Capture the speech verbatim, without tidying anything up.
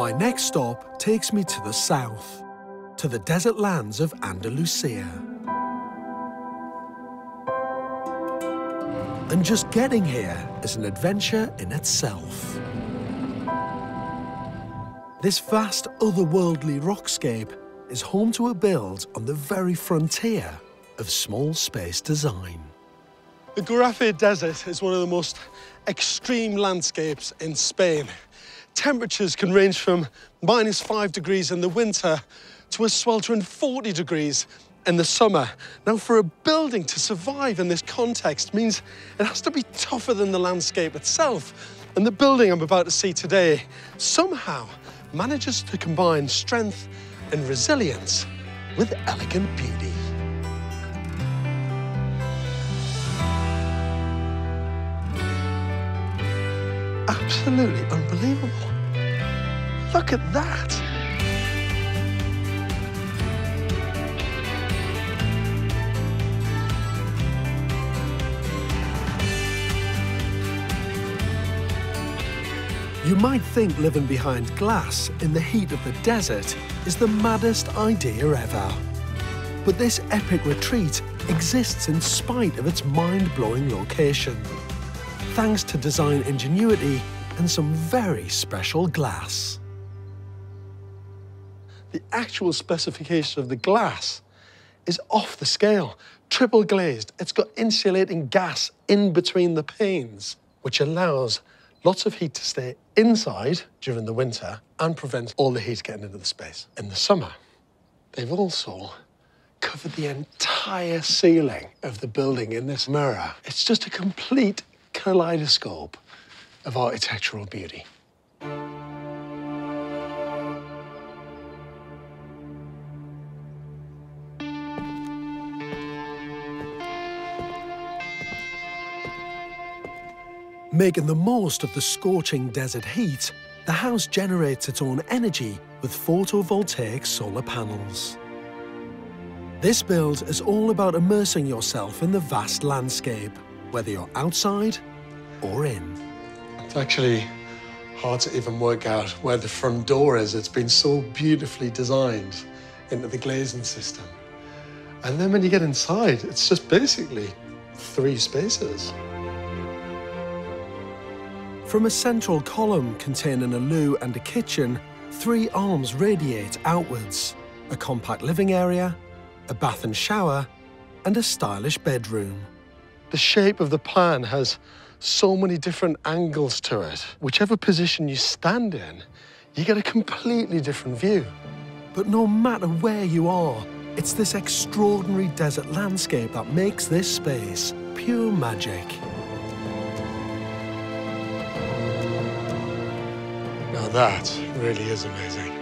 My next stop takes me to the south, to the desert lands of Andalusia. And just getting here is an adventure in itself. This vast, otherworldly rockscape is home to a build on the very frontier of small space design. The Guarafe Desert is one of the most extreme landscapes in Spain. Temperatures can range from minus five degrees in the winter to a sweltering forty degrees in the summer. Now, for a building to survive in this context means it has to be tougher than the landscape itself. And the building I'm about to see today somehow manages to combine strength and resilience with elegant beauty. Absolutely unbelievable. Look at that. You might think living behind glass in the heat of the desert is the maddest idea ever. But this epic retreat exists in spite of its mind-blowing location, thanks to design ingenuity and some very special glass. The actual specification of the glass is off the scale, triple glazed. It's got insulating gas in between the panes, which allows lots of heat to stay inside during the winter and prevents all the heat getting into the space. In the summer, they've also covered the entire ceiling of the building in this mirror. It's just a complete kaleidoscope of architectural beauty. Making the most of the scorching desert heat, the house generates its own energy with photovoltaic solar panels. This build is all about immersing yourself in the vast landscape, whether you're outside or in. It's actually hard to even work out where the front door is. It's been so beautifully designed into the glazing system. And then when you get inside, it's just basically three spaces. From a central column containing a loo and a kitchen, three arms radiate outwards: a compact living area, a bath and shower, and a stylish bedroom. The shape of the plan has so many different angles to it. Whichever position you stand in, you get a completely different view. But no matter where you are, it's this extraordinary desert landscape that makes this space pure magic. That really is amazing.